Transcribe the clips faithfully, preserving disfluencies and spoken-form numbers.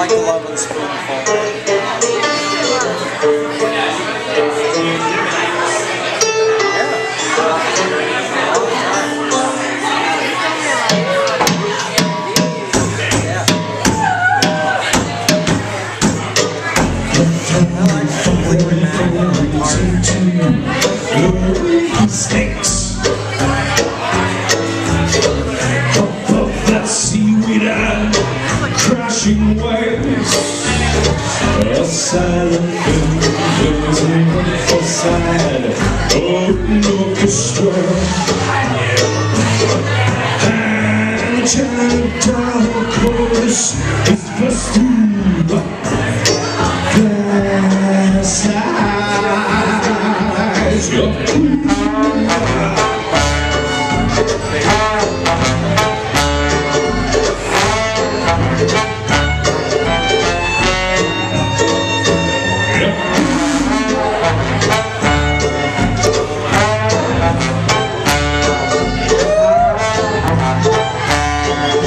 like a loving spoonful. Yeah. Stinks. Up of that seaweed and crashing waves, a silent moon is waiting for side. Open orchestra and Chinatown chorus is festooned past eyes.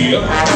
Your yeah.